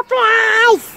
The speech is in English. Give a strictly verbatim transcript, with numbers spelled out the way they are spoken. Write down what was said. Surprise!